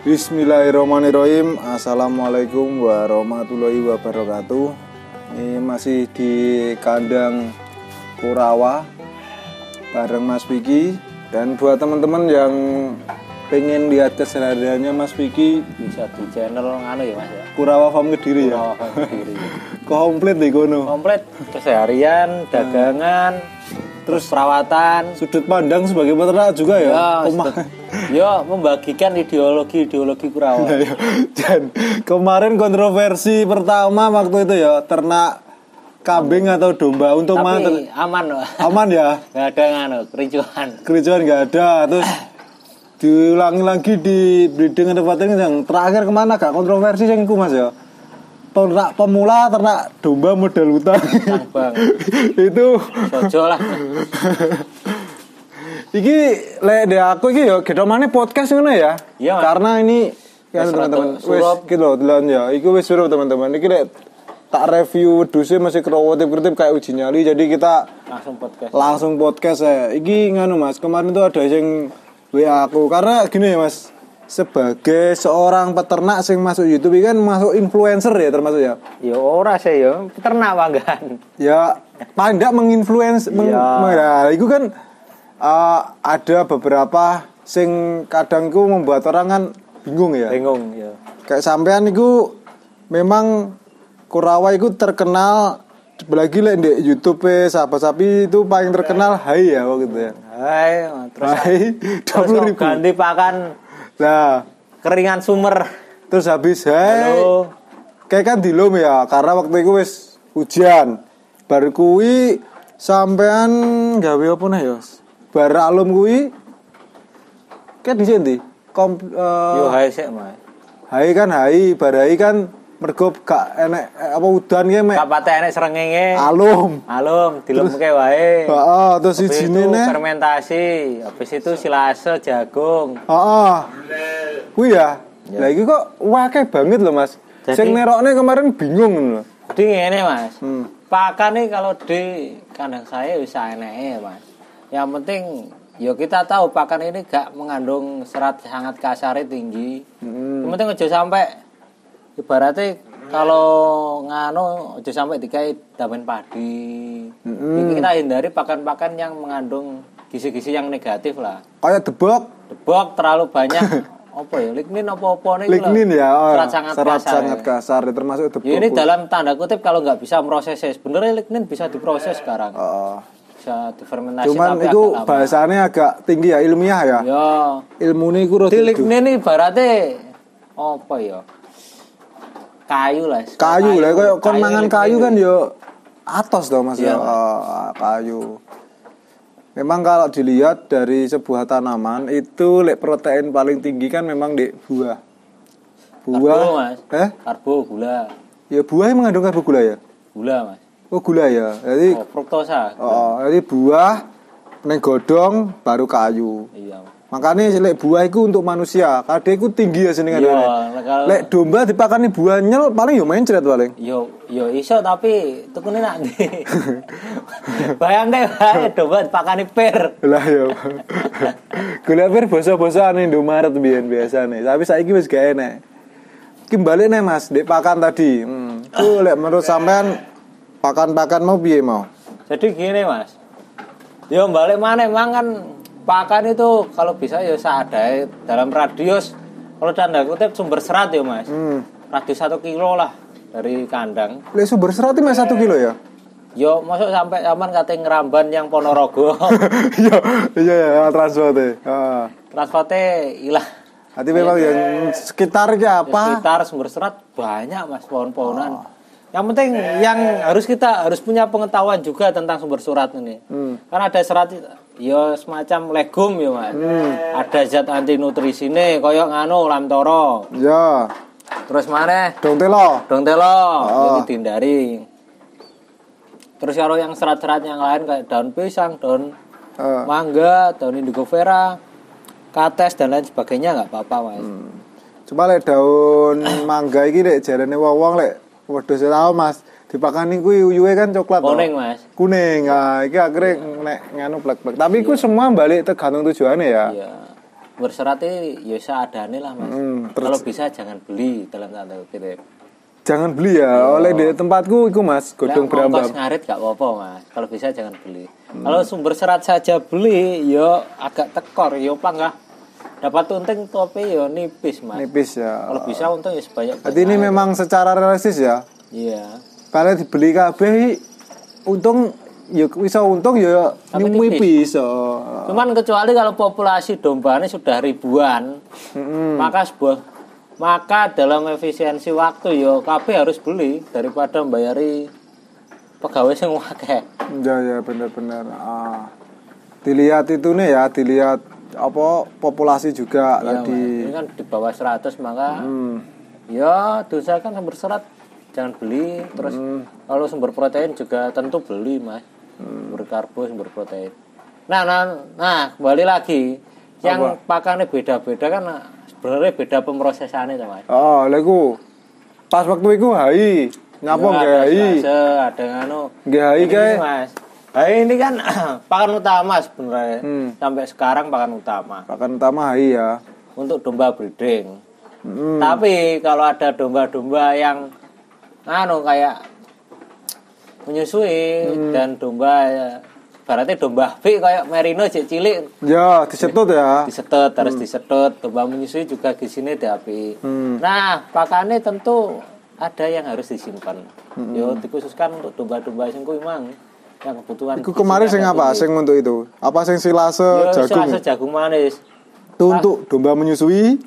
Bismillahirrahmanirrahim. Assalamualaikum warahmatullahi wabarakatuh. Ini masih di kandang Kurawa bareng Mas Vicky. Dan buat teman-teman yang pengen lihat kesehariannya Mas Vicky, bisa di channel anu ya Mas ya, Kurawa Farm Kediri ya. Kurawa Farm Kediri. Komplit di kono. Komplit keseharian, dagangan, terus perawatan, sudut pandang sebagai peternak juga ya. Yo, membagikan ideologi Kurawa. Dan kemarin kontroversi pertama waktu itu ya, ternak kambing atau domba untuk mana? Aman ya. Enggak ada kericuhan. Kericuhan enggak ada. Terus diulangi lagi di breeding and fattening yang terakhir kemana kak kontroversi yang itu Mas ya, ternak pemula ternak domba modal utang. Itu cocok lah. Iki lek de aku iki yo gedomane podcast ngono ya. Iya, karena ini ya teman-teman wis iki lho delon ya. Iku wis suruh teman-teman. Iki lek tak review wedhuse masih kerotip-kerotip kayak uji nyali, jadi kita langsung podcast. Langsung podcast ya. Iki nganu Mas, kemarin tuh ada yang WA aku karena gini ya Mas, sebagai seorang peternak sing masuk YouTube kan masuk influencer ya termasuk ya. Ya ora sih ya, peternak wanggan. Ya, pandak menginfluence ya. Iku kan ada beberapa sing kadangku membuat orang kan bingung ya. Bingung ya. Kayak sampean iku memang Kurawa iku terkenal lagi lek ndek YouTube sapi-sapi itu paling terkenal Hai ya waktu itu ya. Hai, terus Hai 20.000. Ganti pakan. Nah, keringan sumber. Terus habis Hai. Kayak kan dilom ya, karena waktu itu wis hujan. Bar kuwi sampean gawe apa neh ya? Bar alum kuwi. Kayak di sini. Yo Hai sik, Mas. Hai kan Hai, bar Hai kan mergo gak enek apa udan ki mek. Gak pate enek srengenge. Alum dilemke wae. Heeh, terus sijine ne fermentasi, habis itu silase jagung. Heeh. Kuwi ya. Lah iki kok akeh banget lho Mas. Sing nerokne kemarin bingung lho. Jadi ngene Mas. Pakane kalau di kandang saya wis eneke Mas. Yang penting ya kita tahu pakan ini gak mengandung serat sangat kasar tinggi. Yang penting aja sampai ibaratnya kalau ngano aja sampai dikai damen padi. Jadi kita hindari pakan-pakan yang mengandung gizi-gizi yang negatif lah. Kayak debok terlalu banyak. Apa ya? Lignin ya. Serat sangat kasar ya, termasuk debok. Ya, ini dalam tanda kutip kalau nggak bisa prosesnya. Sebenarnya lignin bisa diproses sekarang. Bisa difermentasi. Cuman itu bahasannya agak tinggi ya, ilmiah ya. Yo. Ilmu ini kurang. Di lignin ini ibaratnya apa ya? Kayu lah, kaya kon mangan kayu kan yo atos toh Mas ya. Kayu. Memang kalau dilihat dari sebuah tanaman itu lek protein paling tinggi kan memang di buah. Karbo, Mas. Karbo, gula. Ya buah yang mengandung karbo gula ya? Gula, Mas. Oh, gula ya. Jadi fruktosa. Jadi buah ning godhong baru kayu. Iya. Makanya lek buah itu untuk manusia, kadhe iku tinggi ya seneng kadhe. Lek domba dipakani buah nyel paling yo mencret paling. Yo iso tapi tekune nak ndi. Bayang deh domba dipakani per. Lah yo. Gula per basa-basane Indomaret biyen biasane, tapi saiki wis gak enek. Ki bali neh Mas, dipakan tadi. Ku lek menurut sampean pakan-pakan mau piye mau? Jadi gini Mas. Yo bali maneh mangan pakan itu kalau bisa ya seadai dalam radius kalau tanda kutip sumber serat ya Mas. Radius 1 kilo lah dari kandang. Lah sumber serat itu Mas 1 kilo ya? Yo masuk sampai aman kate Ngeramban yang Ponorogo. Iya transporte. Heeh. Transporte ilah. Hati memang yang sekitar ki apa? Sekitar sumber serat banyak Mas, pohon-pohonan. Yang penting yang kita harus punya pengetahuan juga tentang sumber serat ini. Karena ada serat ya semacam legum ya Mas. Ada zat anti nutrisine koyo ngano lamtoro. Ya. Terus maneh dong telo. Iki dihindari. Terus kalau yang serat-serat yang lain kayak daun pisang, daun mangga, daun indigo vera, kates dan lain sebagainya enggak apa-apa Mas. Cuma lek daun mangga iki lek jarane wong-wong lek waduh saya Mas, dipakani kuwi uyuhe kan coklat. Kuning Mas. Kuning. Nah, iki akhire nek nganu blek-blek. Tapi iku semua balik tergantung tujuannya ya. Iya. bersuratnya ya bisa adane lah mas. Kalau bisa jangan beli dalam tanda kutip. Jangan beli ya, oleh di tempatku itu mas, godong berambang. Ongkos ngarit gak apa-apa mas, kalau bisa jangan beli. Kalau sumber serat saja beli, yo agak tekor, yo panggah. Dapat untung tapi yo nipis mas. Nipis ya. Kalau bisa untung ya sebanyak. Jadi ini memang secara realistis ya. Iya. Kalau dibeli kabeh untung, yo bisa untung yo nipis. Cuman kecuali kalau populasi domba ini sudah ribuan, maka dalam efisiensi waktu yo kabeh harus beli daripada mbayari pegawai sing akeh. Ya ya benar-benar. Ah. Dilihat itu nih ya, dilihat apa populasi juga ya, tadi. Ini kan di bawah 100 maka ya diusahakan sumber serat jangan beli, terus kalau sumber protein juga tentu beli, Mas. Sumber karbo, sumber protein. Nah, kembali lagi yang pakannya beda-beda kan sebenarnya beda pemrosesannya to, Mas. Oh, lha iku pas waktu iku HI, nyapa nggih HI. Ada ngono. Nggih HI kae. HI ini kan pakan utama sebenarnya. Sampai sekarang pakan utama. Pakan utama HI ya, untuk domba breeding. Tapi kalau ada domba-domba yang kayak menyusui dan domba berarti domba B kayak merino cilik ya disetut harus disetut. Domba menyusui juga di sini di api. Nah pakannya tentu ada yang harus disimpan. Yo dikhususkan untuk domba-domba sing kuwi mang yang kebutuhan. Iku kemarin sing apa sing untuk itu? Apa sing silase jagung? Yo silase jagung manis. Itu untuk domba menyusui.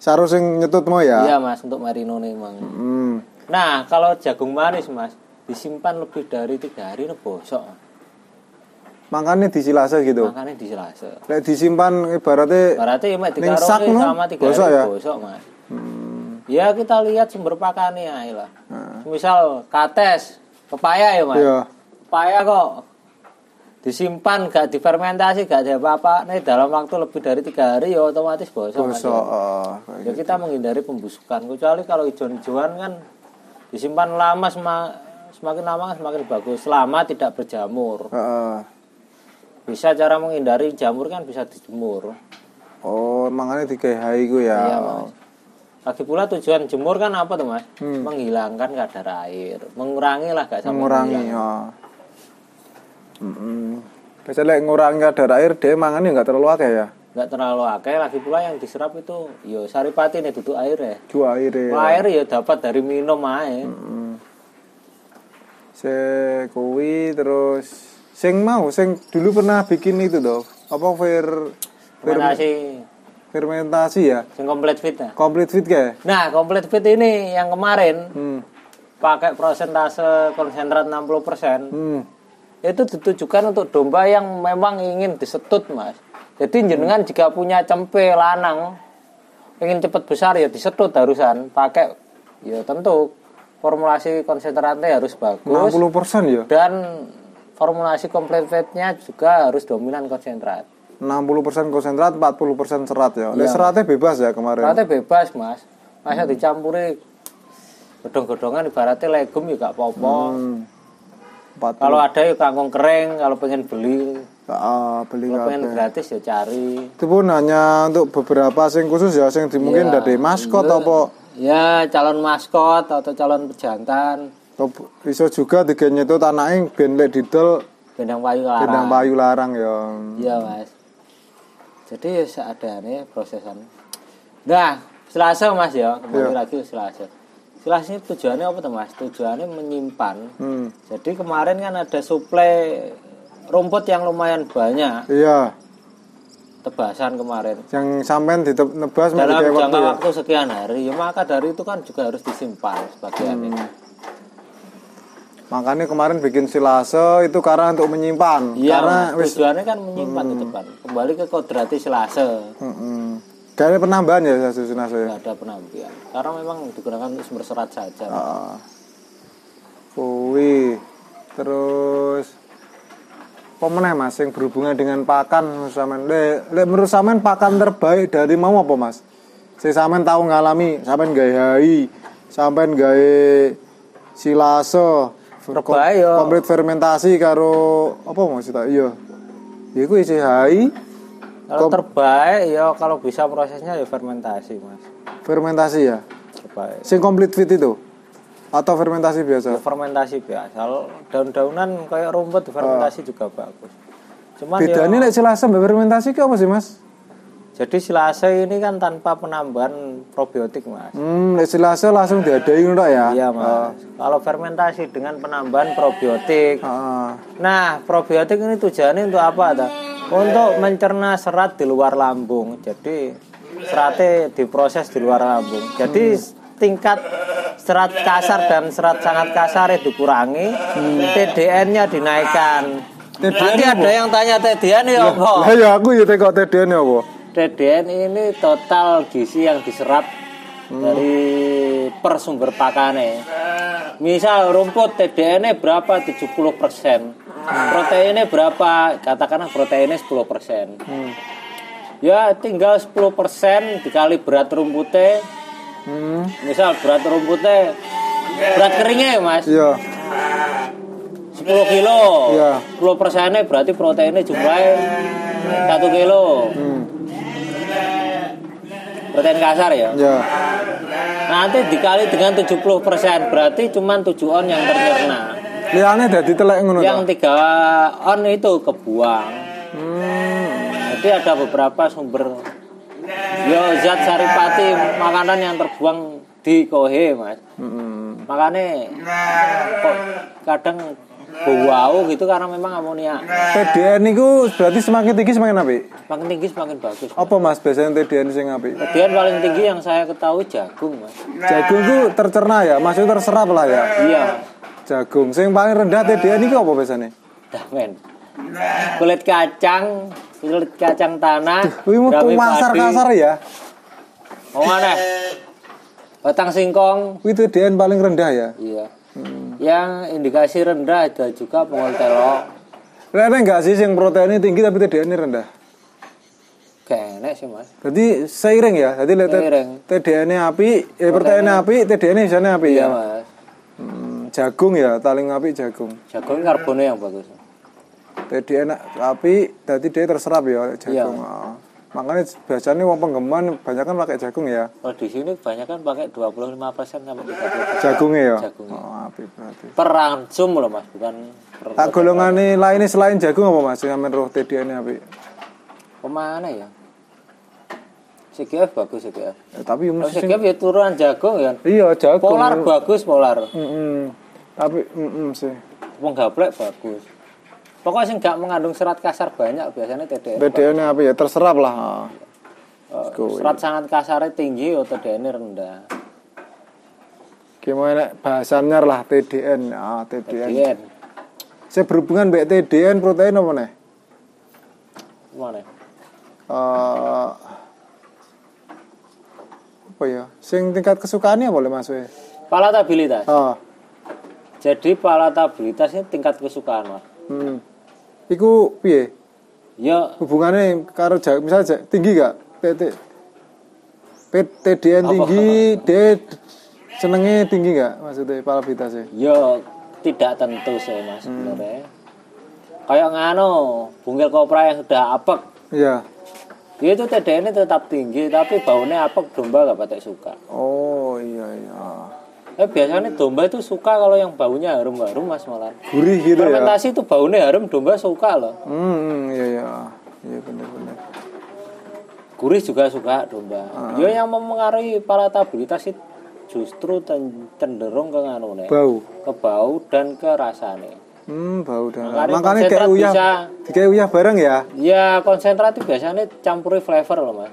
Sarus sing nyetut mau ya? Iya mas, untuk merino nih mang. Nah kalau jagung manis mas disimpan lebih dari 3 hari itu bosok. Makanya disilase gitu. Makanya disilase. Lek disimpan ibaratnya mek dikaroke sama 3 hari bosok, Mas. Ya kita lihat sumber pakane ae lah. Misal kates, pepaya ya, Mas. Iya. Pepaya kok disimpan gak difermentasi, gak ada apa-apa. Nih dalam waktu lebih dari 3 hari ya otomatis bosok. Bosok. Ya kita menghindari pembusukan. Kecuali kalau ijon-ijoan kan disimpan lama semakin lama semakin bagus selama tidak berjamur. Bisa cara menghindari jamur kan bisa dijemur. Oh, makanya dikehai gue ya. Iya, Mas. Lagi pula tujuan jemur kan apa tuh, Mas? Menghilangkan kadar air, mengurangi lah gak sampai mengurangi. Biasanya ngurangi kadar air dia mangannya enggak terlalu akeh ya. Enggak terlalu akeh, lagi pula yang diserap itu yo saripati nih duduk air ya. Dua air ya. Air ya dapat dari minum ae. Sekuwi terus sing dulu pernah bikin itu toh. Apa fermentasi ya? Sing complete fit ya? Complete fit kayak. Nah, complete fit ini yang kemarin pakai persentase konsentrat 60%. Itu ditujukan untuk domba yang memang ingin disetut, Mas. Jadi jenengan jika punya cempe lanang ingin cepat besar ya disetut harusan pakai ya tentu formulasi konsentratnya harus bagus. 60% ya. Dan formulasi complete fatnya juga harus dominan konsentrat. 60% konsentrat, 40% serat ya. Iya. Seratnya bebas ya kemarin. Seratnya bebas, Mas. Masa dicampuri godong-godongan ibaratnya legum juga popo. 40. Kalau ada ya kangkung kering, kalau pengen beli. Beli kalau pengen gratis ya cari. Itu pun hanya untuk beberapa sing khusus ya, sing mungkin dari maskot apa. Ya, calon maskot atau calon pejantan. Bisa juga digenya itu tanahnya ben lek didol bendang payu larang ya. Iya mas. Jadi seadanya prosesan. Nah selasa mas ya kembali lagi selasa ini tujuannya apa tuh mas? Tujuannya menyimpan. Jadi kemarin kan ada suplai rumput yang lumayan banyak. Iya. Tebasan kemarin. Yang sampean ditebas dalam jangka waktu sekian hari. Ya maka dari itu kan juga harus disimpan sebagiannya. Makanya kemarin bikin silase itu karena untuk menyimpan. Iya, karena tujuannya kan menyimpan di depan. Kembali ke kodrati silase. Gak ada penambahan ya silase ya? Gak ada penambahan. Karena memang digunakan untuk sumber serat saja. Terus pemenah mas yang berhubungan dengan pakan menurut samen pakan terbaik dari mau apa mas? Si samen tahu ngalami, samen gawe hai, samen gawe silase. Komplit fermentasi karo apa maksudnya? Iya. Iku isi hai Kalau terbaik ya kalau bisa prosesnya ya fermentasi, Mas. Fermentasi ya? Terbaik. Sing complete fit itu? Atau fermentasi biasa? Ya, fermentasi biasa. Daun-daunan kayak rumput fermentasi juga bagus. Cuman bedanya ya, silase mbak fermentasi ke apa sih, Mas? Jadi silase ini kan tanpa penambahan probiotik, Mas. Silase langsung diadain udah ya? Iya, Mas. Kalau fermentasi dengan penambahan probiotik. Nah, probiotik ini tujuannya untuk apa, ta? Untuk mencerna serat di luar lambung. Jadi seratnya diproses di luar lambung. Jadi tingkat serat kasar dan serat sangat kasar itu dikurangi, TDN-nya dinaikkan. TDN nanti apa? Ada yang tanya TDN ya apa? Ya aku ya tengok TDN ya apa? TDN ini total gizi yang diserap dari per sumber pakannya. Misal rumput TDN-nya berapa? 70%. Proteinnya berapa? Katakanlah proteinnya 10%. Ya tinggal 10% dikali berat rumputnya. Misal berat rumputnya, berat keringnya ya, Mas. Iya. 10 kilo. Iya. 10%-nya berarti proteinnya jumlahnya 1 kilo. Protein kasar ya. Iya. Nanti dikali dengan 70% berarti cuma 7 on yang tercerna. Liane dari telek ngono. Yang 3 on itu kebuang. Jadi ada beberapa sumber yo zat saripati makanan yang terbuang di kohe, Mas. Makane kok kadang bau gitu karena memang amonia. TDN niku berarti semakin tinggi semakin apik. Semakin tinggi semakin bagus. Apa, Mas, biasanya TDN sing apik? TDN paling tinggi yang saya ketahui jagung, Mas. Jagung itu tercerna ya, maksudnya terserap lah ya. Iya. Jagung, sing paling rendah TDN ini apa biasanya? Damen, kulit kacang tanah. Wih, mau kasar-kasar ya? Oh mana? Batang singkong. Wih, TDN paling rendah ya? Iya. Yang indikasi rendah ada juga pengol telok. Ada nggak sih yang proteinnya tinggi tapi TDN rendah? Kayaknya sih, Mas. Jadi seiring ya? Jadi TDN-nya api, proteinnya api, TDN-nya biasanya api ya? Iya, Mas. Jagung ya, paling apik jagung. Jagung karbonnya yang bagus. Jadi enak apik, jadi dia terserap ya jagung. Iya. Makanya biasanya wong penggeman banyak kan pakai jagung ya. Kalau di sini banyak kan pakai 25% sampai 30%. Jagungnya ya. Jagungnya. Oh, apik berarti. Perangsum loh, Mas, bukan. Tak golongane lainnya selain jagung apa, Mas? Yang menurut TDN apik. Pemane ya? CGF bagus CGF. Ya, tapi CGF ya turunan jagung ya. Iya, jagung. Polar bagus polar. Tapi sih. Penggaplek bagus. Pokoknya sih nggak mengandung serat kasar banyak biasanya TDN. TDN apa ya terserap lah. Serat sangat kasarnya tinggi, TDN rendah. Gimana bahasannya lah TDN. TDN. Saya berhubungan dengan TDN protein apa nih? Mana? Apa ya? Sing tingkat kesukaannya boleh masuk ya? Palatabilitas. Jadi palatabilitasnya tingkat kesukaan, Mas. Iku piye? Ya. Hubungannya karo jagung misalnya tinggi gak? TDN tinggi, D senengnya tinggi gak? Maksudnya palatabilitasnya? Ya tidak tentu sih, Mas. Kayak ngano bungil kopra yang sudah apek. Iya. Dia itu TDN-nya tetap tinggi, tapi baunya apek, domba gak patek suka. Oh iya. Biasanya domba itu suka kalau yang baunya harum-harum, Mas, malah. Gurih gitu. Fermentasi ya? Fermentasi itu baunya harum, domba suka loh. Iya. Iya benar. Gurih juga suka domba. Dia yang mempengaruhi palatabilitas itu justru cenderung ke nganune. Bau. Ke bau dan ke rasane. Bau dan makanya kayak uyah bareng ya. Iya, konsentrat itu biasanya campuri flavor loh, Mas.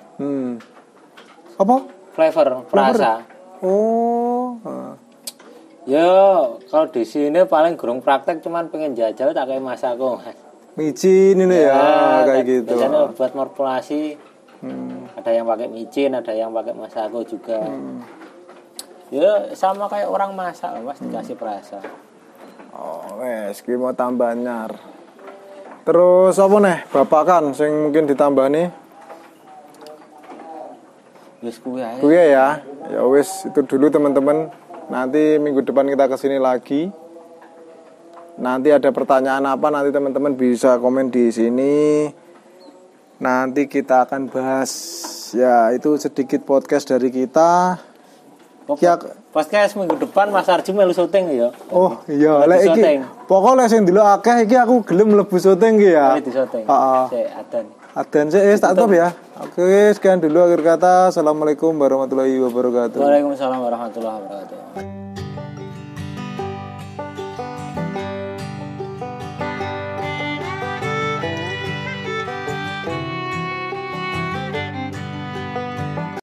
Apa? Flavor, rasa. Oh. Ya, kalau di sini paling gerung praktek cuman pengen jajal tak kayak Mas aku, Mas. Micin ini ya, kayak gitu. Biasanya buat manipulasi. Ada yang pakai micin, ada yang pakai Mas aku juga. Ya, sama kayak orang masak, Mas, dikasih perasa. Mau tambah nyar. Terus apa nih? Bapak kan sing mungkin ditambah nih. Wis kuwi ya. Ya wis itu dulu teman-teman. Nanti minggu depan kita kesini lagi. Nanti ada pertanyaan apa nanti teman-teman bisa komen di sini. Nanti kita akan bahas ya, itu sedikit podcast dari kita. Podcast minggu depan Mas Arjum melu syuting ya. Oh iya, lek iki pokok lek sing delok akeh iki aku gelem mlebu syuting iki ya. Mlebu syuting. Heeh. Sik adan. Adan sik wis tak tutup ya. Oke, sekian dulu akhir kata. Assalamualaikum warahmatullahi wabarakatuh. Waalaikumsalam warahmatullahi wabarakatuh.